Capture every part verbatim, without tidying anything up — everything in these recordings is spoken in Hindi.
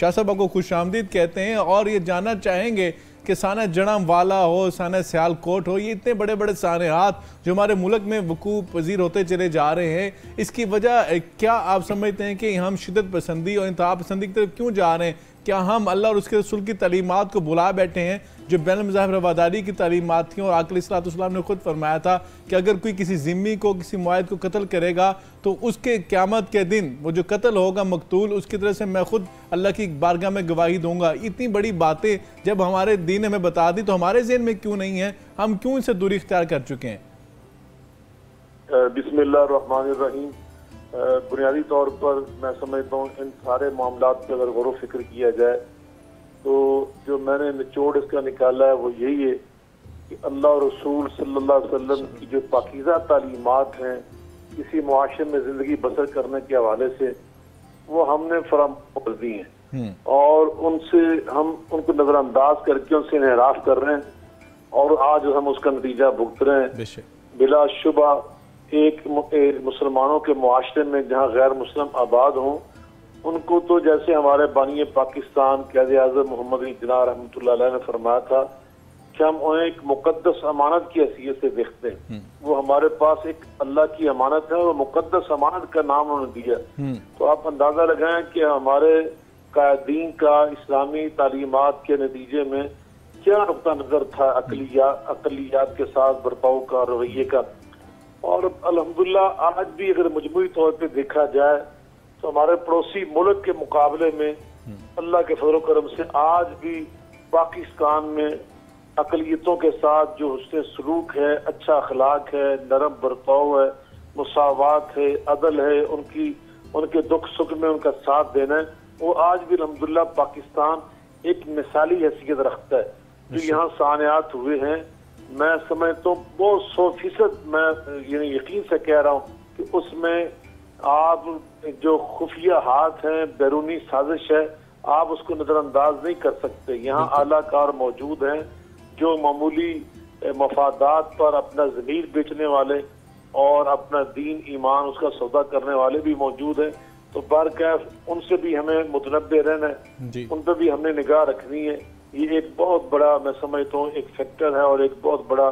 शाह साहब को खुश आमदीद कहते हैं और ये जानना चाहेंगे कि साना जड़ामवाला हो, साना सियालकोट हो, ये इतने बड़े बड़े सानहात जो हमारे मुल्क में वकूफ़ पजीर होते चले जा रहे हैं, इसकी वजह क्या आप समझते हैं कि हम शिदत पसंदी और इंतहा पसंदी की तरफ क्यों जा रहे हैं? क्या हम अल्लाह और उसके रसूल की तालीमात को बुला बैठे हैं जो बैनुल मज़ाहिब रवादारी की तालीमात थी? और आक़िल अलैहिस्सलातु वस्सलाम ने ख़ुद फरमाया था कि अगर कोई किसी ज़िम्मी को, किसी मुआहिद को कत्ल करेगा तो उसके क़यामत के दिन वो जो कत्ल होगा मकतूल, उसकी तरह से मैं ख़ुद अल्लाह की बारगाह में गवाही दूंगा। इतनी बड़ी बातें जब हमारे दीन हमें बता दी तो हमारे ज़हन में क्यों नहीं है? हम क्यों इनसे दूरी इख्तियार कर चुके हैं? बिस्मिल्लाह रहमान रहीम। बुनियादी तौर पर मैं समझता हूँ इन सारे मामलों पर अगर गौर फिक्र किया जाए तो जो मैंने निचोड़ इसका निकाला है वो यही है कि अल्लाह और रसूल सल्लल्लाहु अलैहि वसल्लम की जो पाकीज़ा तालीमात हैं किसी मुआशरे में ज़िंदगी बसर करने के हवाले से वो हमने फराम कर दी हैं और उनसे हम उनको नज़रअंदाज करके उनसे इनहराफ कर रहे हैं और आज हम उसका नतीजा भुगत रहे हैं। बिलाशुबा एक मुसलमानों के मुआशरे में जहाँ गैर मुस्लिम आबाद हों उनको तो जैसे हमारे बानी पाकिस्तान कायदे आज़म मोहम्मद अली जिन्ना रहमतुल्लाह अलैह ने फरमाया था कि हम उन्हें एक मुकद्दस अमानत की हैसियत से देखते हैं। वो हमारे पास एक अल्लाह की अमानत है और मुकद्दस अमानत का नाम उन्होंने दिया। तो आप अंदाज़ा लगाएं कि हमारे कायदीन का इस्लामी तालीमात के नतीजे में क्या नुक्ता नज़र था अकलियात अकलियात के साथ बर्ताव का, रवैये का। और अल्हम्दुलिल्लाह आज भी अगर मजमूई तौर पर देखा जाए तो हमारे पड़ोसी मुल्क के मुकाबले में अल्लाह के फजल करम से आज भी पाकिस्तान में अकलियतों के साथ जो हुस्न सलूक है, अच्छा अखलाक है, नरम बर्ताव है, मुसावात है, अदल है, उनकी उनके दुख सुख में उनका साथ देना है, वो आज भी अल्हम्दुलिल्लाह पाकिस्तान एक मिसाली हैसियत रखता है। जो यहाँ सानियात हुए हैं मैं समझता हूँ बहुत सौ फीसद मैं यानी यकीन से कह रहा हूँ कि उसमें आप जो खुफिया हाथ हैं, बैरूनी साजिश है, आप उसको नज़रअंदाज नहीं कर सकते। यहाँ आलाकार मौजूद हैं जो मामूली मफादात पर अपना ज़मीर बेचने वाले और अपना दीन ईमान उसका सौदा करने वाले भी मौजूद हैं। तो बरकैफ उनसे भी हमें मुतनब्बे रहना है, उन पर भी हमने निगाह रखनी है। ये एक बहुत बड़ा मैं समझता हूँ एक फैक्टर है और एक बहुत बड़ा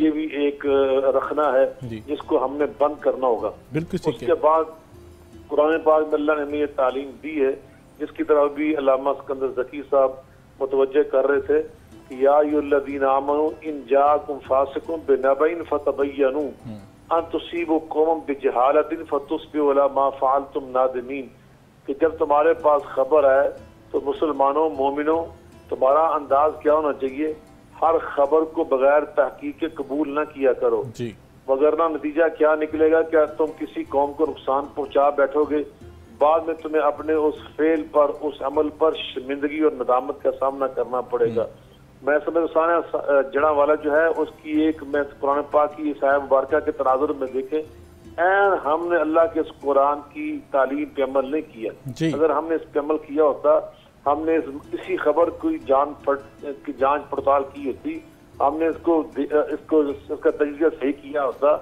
ये भी एक रखना है जिसको हमने बंद करना होगा। बिल्कुल। उसके बाद कुरान पाक में अल्लाह ने हमें ये तालीम दी है जिसकी तरफ भी अल्लामा सिकंदर ज़की साहब मुतवज्जे कर रहे थे कि या अय्युहल्लज़ीना आमनू इन जाअकुम फासिकुम बिनबइन फ़तबय्यनू अन तुसीबू कौमन बिजहालतिन फ़तुसबिहू अला मा फ़अलतुम नादिमीन, कि जब तुम्हारे पास खबर आए तो मुसलमानों मोमिनों तुम्हारा अंदाज क्या होना चाहिए? हर खबर को बगैर तहकीक के कबूल ना किया करो, वगरना नतीजा क्या निकलेगा? क्या तुम किसी कौम को नुकसान पहुंचा बैठोगे? बाद में तुम्हें अपने उस फेल पर, उस अमल पर शर्मिंदगी और नदामत का सामना करना पड़ेगा। मैं समझता हूँ जड़ा वाला जो है उसकी एक मैं कुरान पाक की इस आया मुबारका के तनाजुर में देखे एन हमने अल्लाह के इस कुरान की तालीम पे अमल नहीं किया। अगर हमने इस पे अमल किया होता, हमने इसी खबर की जान की जांच पड़ताल की होती, हमने इसको इसको इसका तजिया सही किया होता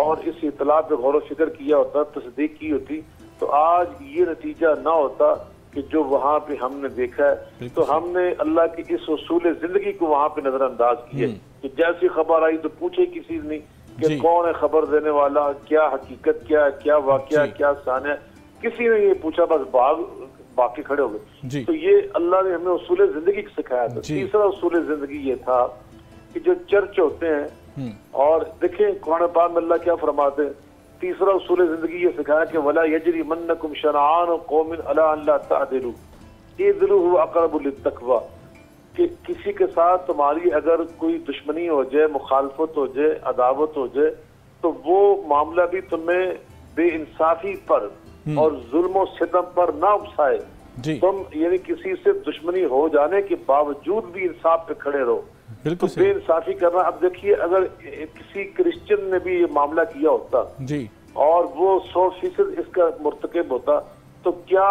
और इस इतला पर गौर फिक्र किया होता, तस्दीक की होती, तो आज ये नतीजा ना होता कि जो वहाँ पे हमने देखा है। तो हमने अल्लाह के इस उसूल जिंदगी को वहाँ पे नजरअंदाज किया कि जैसी खबर आई तो पूछे किसी ने कि कौन है खबर देने वाला, क्या हकीकत, क्या क्या वाकया, क्या सानिया, किसी ने ये पूछा, बस बाग बाकी खड़े हो गए। तो ये अल्लाह ने हमें उसूल जिंदगी सिखाया था। तीसरा उसूल जिंदगी ये था कि जो चर्च होते हैं और देखें कुरान पाक में अल्लाह क्या फरमाते हैं, तीसरा उसूल जिंदगी ये सिखाया कि वला यजरिमन्नकुम शनआन कौमिन अला अल्ला तादिलू इज़्लू हुवा अक़रबु लित्तक़वा, कि किसी के साथ तुम्हारी अगर कोई दुश्मनी हो जाए, मुखालफत हो जाए, अदावत हो जाए, तो वो मामला भी तुम्हें बेइंसाफी पर और जुल्म सितम पर ना उकसाए। तुम यानी किसी से दुश्मनी हो जाने के बावजूद भी इंसाफ पे खड़े रहो, बिल्कुल तो बेइंसाफी करना। अब देखिए अगर किसी क्रिश्चियन ने भी ये मामला किया होता जी। और वो सौ फीसद इसका मुर्तकब होता, तो क्या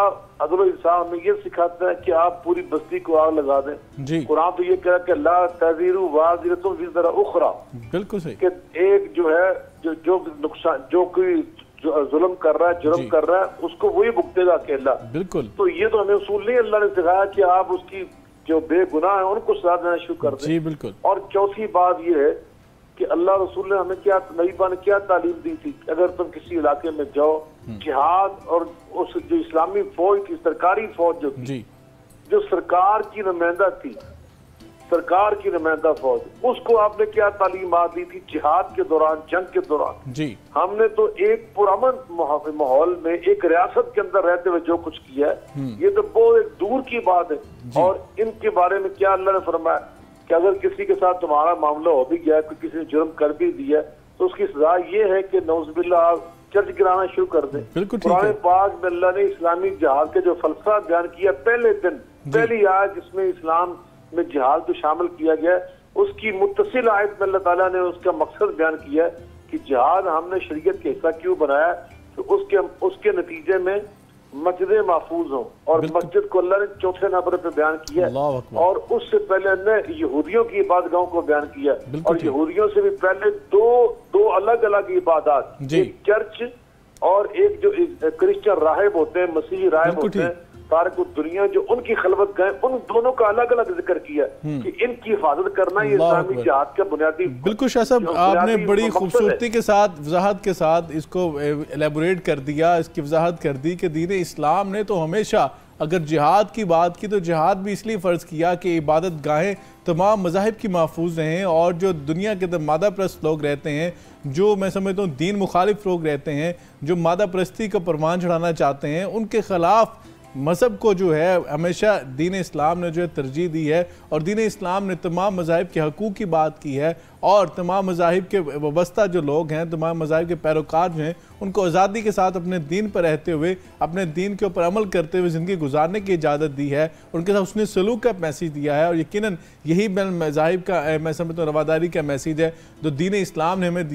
अदल इंसाफ में ये सिखाता है कि आप पूरी बस्ती को आग लगा दें? कुरान तो ये कह रहा है ला तज़ीरू वाज़िरतुन विज़रा उखरा, बिल्कुल सही, कि एक जो है जो जो नुकसान जो कोई जुल्म कर रहा है, जुर्म कर रहा है, उसको वही भुगतेगा अकेला। बिल्कुल। तो ये तो हमें उसूल नहीं अल्लाह ने सिखाया कि आप उसकी जो बेगुनाह है उनको सजा देना शुरू कर दें। जी बिल्कुल। और चौथी बात ये है कि अल्लाह रसूल ने हमें क्या, नबी पाक ने क्या तालीम दी थी, अगर तुम किसी इलाके में जाओ जिहाद और उस जो इस्लामी फौज की सरकारी फौज जो थी, जो सरकार की नुमाइंदा थी, सरकार की नुमाइंदा फौज, उसको आपने क्या तालीमात दी थी जिहाद के दौरान, जंग के दौरान? जी हमने तो एक पुरअमन माहौल में एक रियासत के अंदर रहते हुए जो कुछ किया है ये तो बहुत एक दूर की बात है। और इनके बारे में क्या अल्लाह ने फरमाया कि अगर किसी के साथ तुम्हारा मामला हो भी गया, कि किसी ने जुर्म कर भी दिया, तो उसकी सजा ये है कि नौज़बिल्ला आप चर्च गिराना शुरू कर दें। पुराने पाक में अल्लाह ने इस्लामी जहाद के जो फलसफा बयान किया पहले दिन, पहली आयत जिसमें इस्लाम में जहाद को शामिल किया गया, उसकी मुत्तसिल आयत में अल्लाह ताला ने उसका मकसद बयान किया कि जहाद हमने शरीयत के हिस्सा क्यों बनाया, तो उसके उसके नतीजे में मस्जिदें महफूज हों। और मस्जिद को अल्लाह ने चौथे नंबर पे बयान किया और उससे पहले ने यहूदियों की इबादगाहों को बयान किया, और यहूदियों से भी पहले दो दो अलग अलग इबादत, एक चर्च और एक जो क्रिश्चियन राहिब होते हैं, मसीही राहिब होते हैं, तारक दुनिया जो उनकी खलवत गए, उन दोनों का अलग अलग जिक्र किया कि इनकी हिफाजत करना ये इस्लामी जिहाद का बुनियादी। बिल्कुल शाह साहब, आपने बड़ी खूबसूरती के साथ, वजाहत के साथ इसको एलेबोरेट कर दिया, इसकी वजाहत कर दी कि दीन इस्लाम ने तो हमेशा अगर जिहाद की बात की तो जिहाद भी इसलिए फ़र्ज़ किया कि इबादत गाहें तमाम मज़ाहिब की महफूज रहें, और जो दुनिया के अंदर मादा परस्त लोग रहते हैं, जो मैं समझता हूँ दीन मुखालिफ लोग रहते हैं, जो मादा परस्ती का परवान चढ़ाना चाहते हैं, उनके ख़िलाफ़ मज़हब को जो है हमेशा दीन इस्लाम ने जो है तरजीह दी है। और दीन इस्लाम ने तमाम मज़ाहिब के हकूक़ की बात की है, और तमाम मज़ाहिब के वाबस्ता जो लोग हैं, तमाम मज़ाहिब के पैरोकार जो हैं, उनको आज़ादी के साथ अपने दीन पर रहते हुए, अपने दीन के ऊपर अमल करते हुए ज़िंदगी गुजारने की इजाज़त दी है, उनके साथ उसने सलूक का मैसेज दिया है। और यकीनन यही मज़ाहिब का, मैं समझता हूँ, रवादारी का मैसेज है जो दीन इस्लाम ने हमें